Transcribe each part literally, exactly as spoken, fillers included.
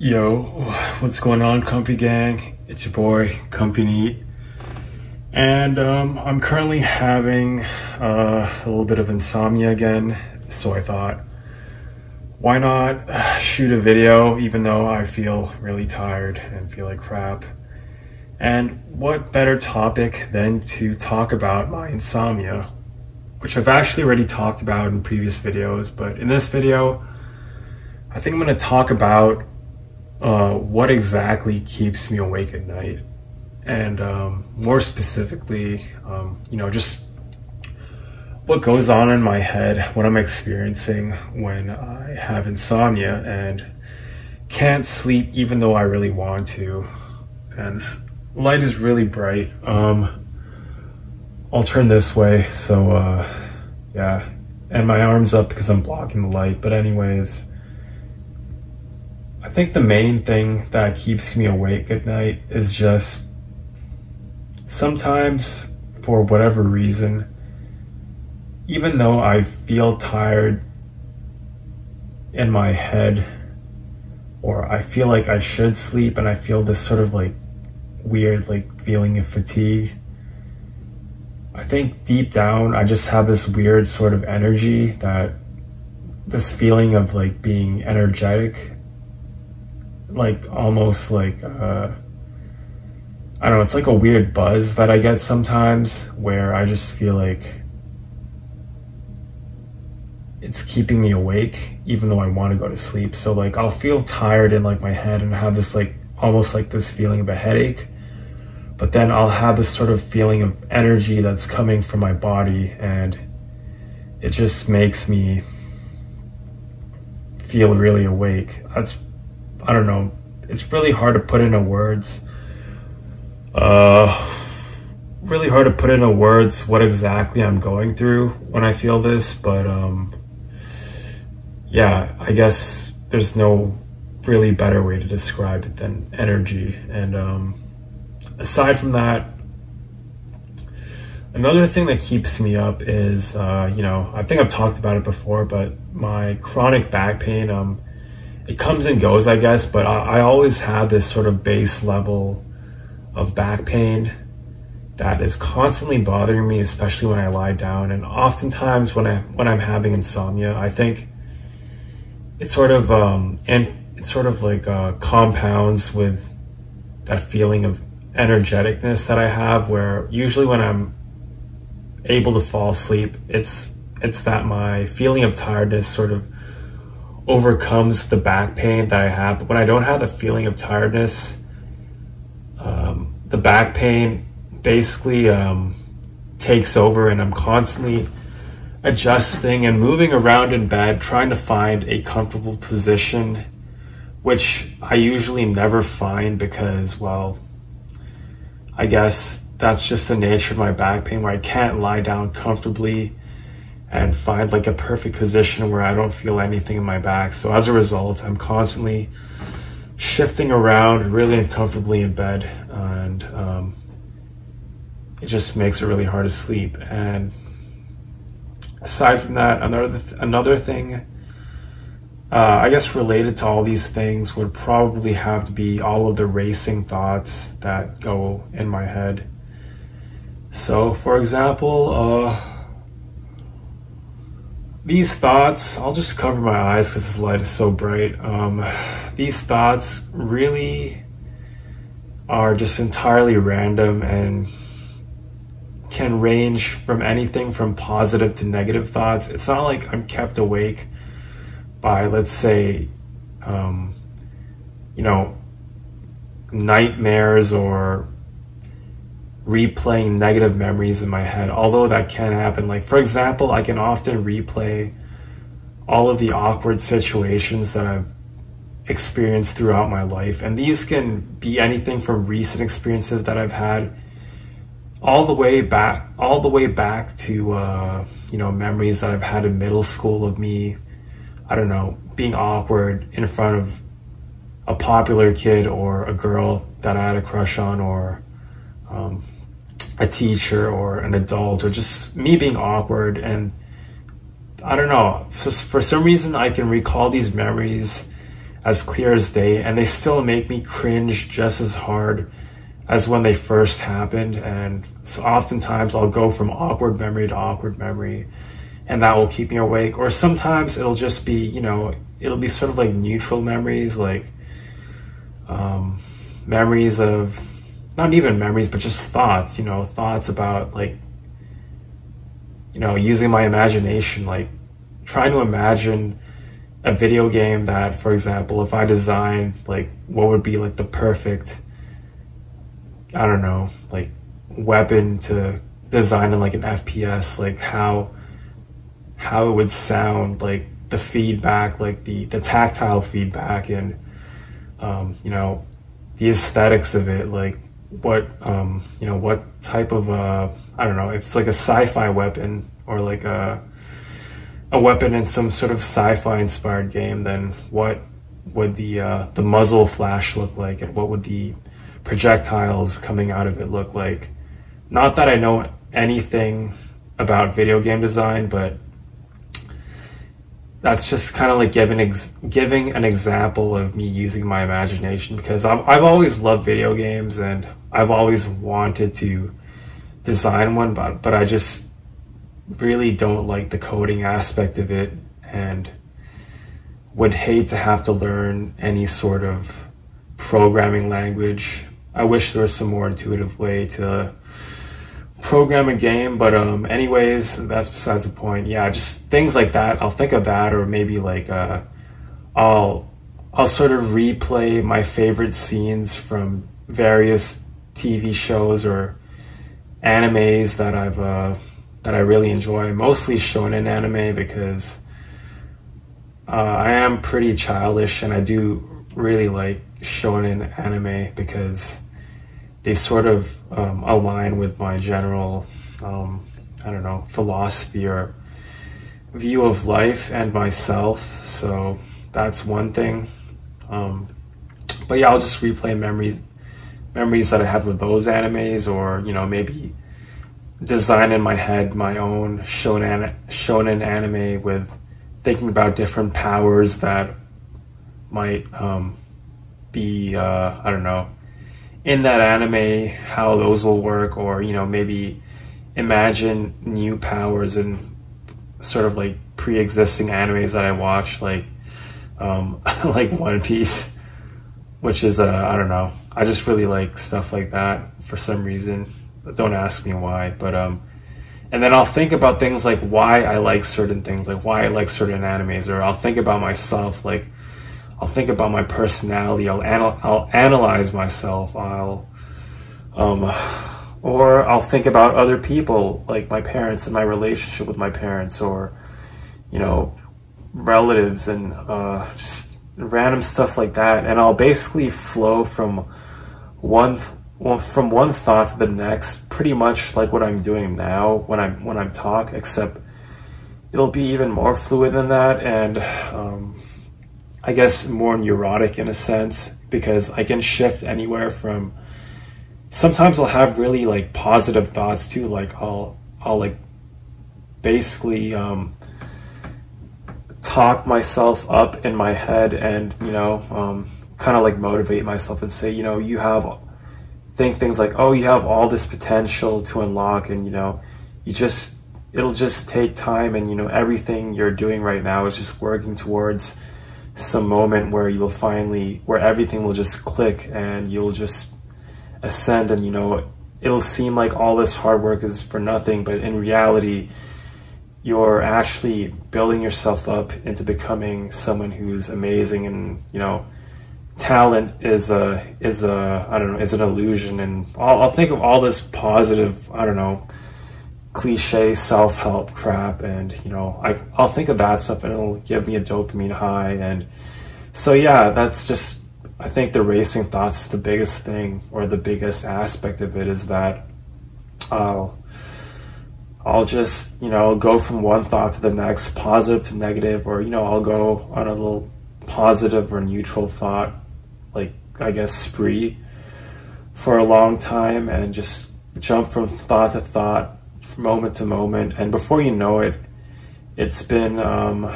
Yo, what's going on, Comfy Gang? It's your boy, Comfy NEET. And um, I'm currently having uh, a little bit of insomnia again, so I thought, why not shoot a video even though I feel really tired and feel like crap? And what better topic than to talk about my insomnia, which I've actually already talked about in previous videos, but in this video, I think I'm gonna talk about uh, what exactly keeps me awake at night. And um, more specifically, um, you know, just what goes on in my head, what I'm experiencing when I have insomnia and can't sleep even though I really want to. And this light is really bright. Um, I'll turn this way, so uh, yeah, and my arm's up because I'm blocking the light. But anyways, I think the main thing that keeps me awake at night is just sometimes, for whatever reason, even though I feel tired in my head, or I feel like I should sleep and I feel this sort of like weird like feeling of fatigue, I think deep down, I just have this weird sort of energy, that this feeling of like being energetic, like almost like, uh, I don't know, it's like a weird buzz that I get sometimes where I just feel like it's keeping me awake even though I want to go to sleep. So like I'll feel tired in like my head and have this like, almost like this feeling of a headache. But then I'll have this sort of feeling of energy that's coming from my body, and it just makes me feel really awake. That's, I don't know, it's really hard to put into words. Uh, really hard to put into words what exactly I'm going through when I feel this, but um, yeah, I guess there's no really better way to describe it than energy. And um, aside from that, another thing that keeps me up is, uh, you know, I think I've talked about it before, but my chronic back pain, um, it comes and goes, I guess, but I, I always have this sort of base level of back pain that is constantly bothering me, especially when I lie down. And oftentimes when, I, when I'm having insomnia, I think it's sort of, um, and it's sort of like uh, compounds with that feeling of energeticness that I have, where usually when I'm able to fall asleep, it's it's that my feeling of tiredness sort of overcomes the back pain that I have. But when I don't have the feeling of tiredness, um, the back pain basically um, takes over, and I'm constantly adjusting and moving around in bed, trying to find a comfortable position, which I usually never find because, well, I guess that's just the nature of my back pain, where I can't lie down comfortably and find like a perfect position where I don't feel anything in my back. So as a result, I'm constantly shifting around really uncomfortably in bed, and um, it just makes it really hard to sleep. And aside from that, another, th another thing, uh, I guess related to all these things would probably have to be all of the racing thoughts that go in my head. So for example, uh, these thoughts, I'll just cover my eyes because this light is so bright. Um, these thoughts really are just entirely random and can range from anything from positive to negative thoughts. It's not like I'm kept awake by, let's say, um, you know, nightmares or replaying negative memories in my head, although that can happen. Like, for example, I can often replay all of the awkward situations that I've experienced throughout my life. And these can be anything from recent experiences that I've had all the way back, all the way back to, uh, you know, memories that I've had in middle school of me, I don't know, being awkward in front of a popular kid or a girl that I had a crush on, or um, a teacher or an adult, or just me being awkward. And I don't know, so for some reason I can recall these memories as clear as day, and they still make me cringe just as hard as when they first happened. And so oftentimes I'll go from awkward memory to awkward memory, and that will keep me awake. Or sometimes it'll just be, you know, it'll be sort of like neutral memories, like um, memories of, not even memories, but just thoughts, you know, thoughts about, like, you know, using my imagination, like trying to imagine a video game that, for example, if I designed, like, what would be like the perfect, I don't know, like weapon to design in like an F P S, like how how it would sound, like the feedback, like the the tactile feedback, and um, you know, the aesthetics of it, like what um, you know, what type of uh, I don't know, if it's like a sci-fi weapon or like a a weapon in some sort of sci-fi inspired game, then what would the uh, the muzzle flash look like, and what would the projectiles coming out of it look like? Not that I know anything about video game design, but that's just kind of like giving ex giving an example of me using my imagination, because I've, I've always loved video games and I've always wanted to design one, but but I just really don't like the coding aspect of it, and would hate to have to learn any sort of programming language. I wish there was some more intuitive way to program a game, but um anyways, that's besides the point. Yeah, just things like that I'll think about, or maybe like uh I'll I'll sort of replay my favorite scenes from various T V shows or animes that I've uh that I really enjoy, mostly shonen anime, because uh, I am pretty childish and I do really like shonen anime because they sort of um, align with my general, um, I don't know, philosophy or view of life and myself. So that's one thing. Um, but yeah, I'll just replay memories, memories that I have with those animes, or, you know, maybe design in my head my own shonen, shonen anime with thinking about different powers that might um, be, uh, I don't know, in that anime, how those will work, or, you know, maybe imagine new powers and sort of like pre-existing animes that I watch, like, um, like One Piece, which is, uh, I don't know, I just really like stuff like that for some reason. Don't ask me why, but um and then I'll think about things like why I like certain things, like why I like certain animes, or I'll think about myself, like I'll think about my personality, I'll anal I'll analyze myself, I'll um or I'll think about other people, like my parents and my relationship with my parents, or, you know, relatives, and uh just random stuff like that, and I'll basically flow from one th Well, from one thought to the next, pretty much like what I'm doing now when I'm when I'm talk, except it'll be even more fluid than that, and um, I guess more neurotic in a sense, because I can shift anywhere from. Sometimes I'll have really like positive thoughts too, like I'll I'll like basically um, talk myself up in my head, and, you know, um, kind of like motivate myself and say, you know, you have. Think things like, oh, you have all this potential to unlock, and, you know, you just, it'll just take time, and, you know, everything you're doing right now is just working towards some moment where you'll finally, where everything will just click and you'll just ascend, and, you know, it'll seem like all this hard work is for nothing, but in reality, you're actually building yourself up into becoming someone who's amazing, and, you know, talent is a is a I don't know, is an illusion, and I'll, I'll think of all this positive, I don't know, cliche self-help crap, and, you know, I I'll think of that stuff and it'll give me a dopamine high. And so yeah, that's just, I think the racing thoughts is the biggest thing, or the biggest aspect of it, is that I'll I'll just, you know, go from one thought to the next, positive to negative, or, you know, I'll go on a little positive or neutral thought, like, I guess, spree for a long time, and just jump from thought to thought, from moment to moment, and before you know it, It's been um,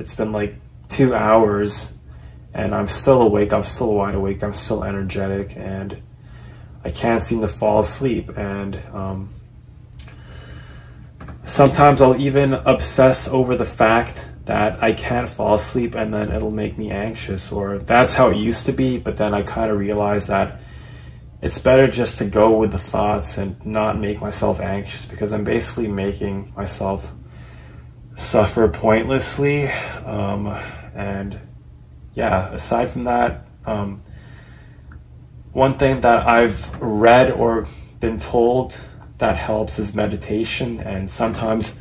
it's been like two hours and I'm still awake, I'm still wide awake, I'm still energetic, and I can't seem to fall asleep. And um, sometimes I'll even obsess over the fact that I can't fall asleep, and then it'll make me anxious, or that's how it used to be. But then I kind of realized that it's better just to go with the thoughts and not make myself anxious, because I'm basically making myself suffer pointlessly. Um, and yeah, aside from that, um, one thing that I've read or been told that helps is meditation. And sometimes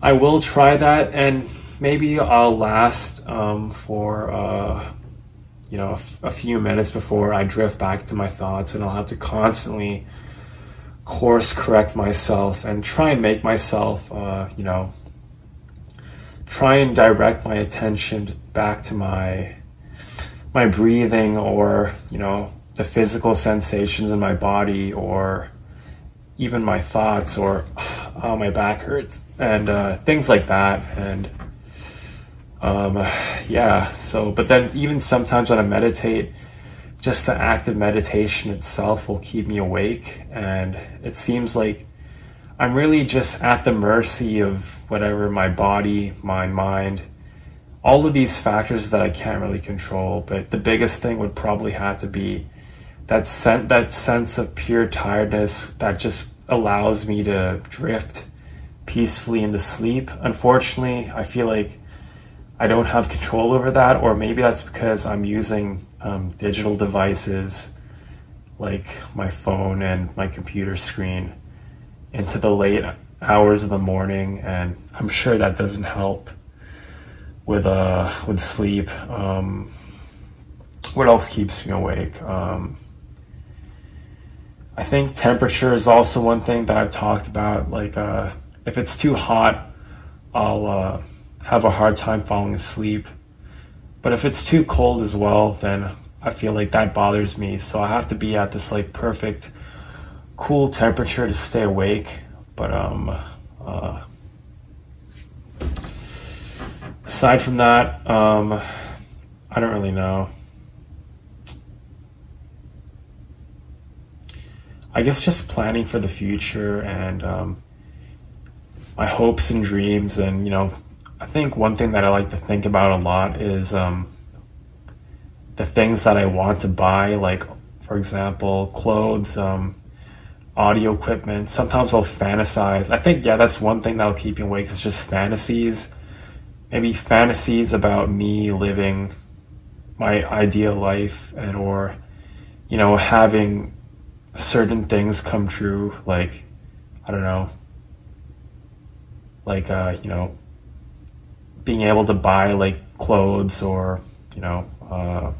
I will try that, and maybe I'll last um, for uh, you know, a few minutes before I drift back to my thoughts, and I'll have to constantly course correct myself and try and make myself, uh, you know, try and direct my attention back to my my breathing, or you know, the physical sensations in my body, or even my thoughts, or oh, my back hurts, and uh, things like that. And um, yeah, so, but then even sometimes when I meditate, just the act of meditation itself will keep me awake, and it seems like I'm really just at the mercy of whatever my body, my mind, all of these factors that I can't really control. But the biggest thing would probably have to be that sen- that sense of pure tiredness that just allows me to drift peacefully into sleep. Unfortunately, I feel like I don't have control over that, or maybe that's because I'm using um, digital devices like my phone and my computer screen into the late hours of the morning, and I'm sure that doesn't help with uh with sleep. Um, what else keeps me awake? Um, I think temperature is also one thing that I've talked about. Like uh, if it's too hot, I'll uh, have a hard time falling asleep. But if it's too cold as well, then I feel like that bothers me. So I have to be at this like perfect cool temperature to stay awake. But um, uh, aside from that, um, I don't really know. I guess just planning for the future and um, my hopes and dreams. And, you know, I think one thing that I like to think about a lot is um, the things that I want to buy, like, for example, clothes, um, audio equipment. Sometimes I'll fantasize. I think, yeah, that's one thing that'll keep me awake, is just fantasies. Maybe fantasies about me living my ideal life, and or, you know, having certain things come true, like, I don't know, like, uh, you know, being able to buy, like, clothes, or, you know, uh,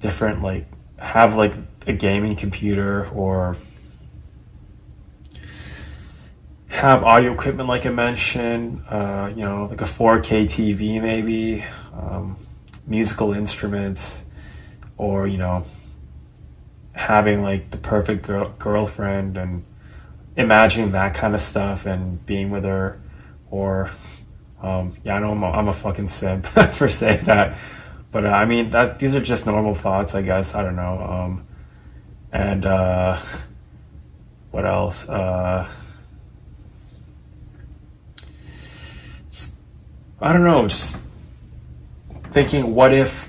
different, like, have, like, a gaming computer, or have audio equipment, like I mentioned, uh, you know, like a four K T V, maybe, um, musical instruments, or, you know, having like the perfect girl girlfriend and imagining that kind of stuff and being with her. Or um yeah, I know I'm a, I'm a fucking simp for saying that, but uh, I mean, that these are just normal thoughts, I guess. I don't know. Um and uh what else? uh just, I don't know, just thinking, what if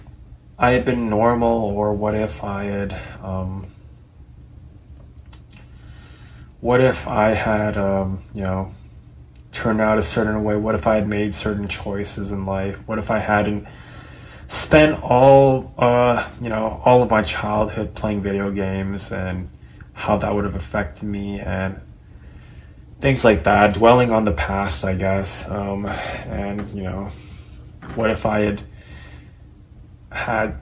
I had been normal, or what if I had, um, what if I had, um, you know, turned out a certain way? What if I had made certain choices in life? What if I hadn't spent all, uh, you know, all of my childhood playing video games, and how that would have affected me, and things like that. Dwelling on the past, I guess. Um, and, you know, what if I had had,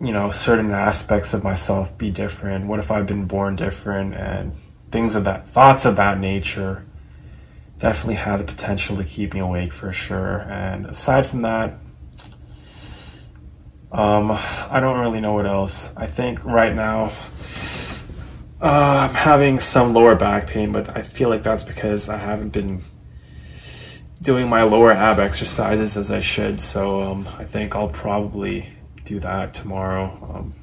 you know, certain aspects of myself be different? What if I've been born different? And things of that, thoughts of that nature definitely had the potential to keep me awake for sure. And aside from that, um, I don't really know what else. I think right now uh, I'm having some lower back pain, but I feel like that's because I haven't been doing my lower ab exercises as I should, so um, I think I'll probably do that tomorrow. Um,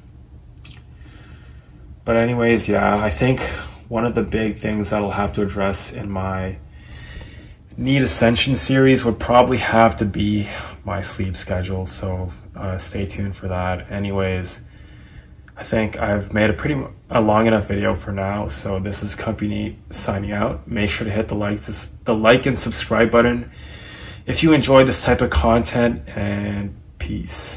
but anyways, yeah, I think one of the big things that I'll have to address in my NEET Ascension series would probably have to be my sleep schedule, so uh, stay tuned for that. Anyways, I think I've made a pretty a long enough video for now, so this is Comfy NEET signing out. Make sure to hit the like, the like and subscribe button if you enjoy this type of content, and peace.